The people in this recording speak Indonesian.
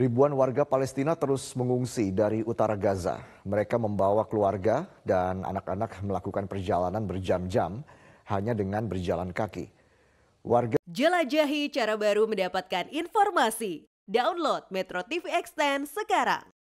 Ribuan warga Palestina terus mengungsi dari utara Gaza. Mereka membawa keluarga dan anak-anak melakukan perjalanan berjam-jam hanya dengan berjalan kaki. Warga jelajahi cara baru mendapatkan informasi. Download Metro TV Extend sekarang.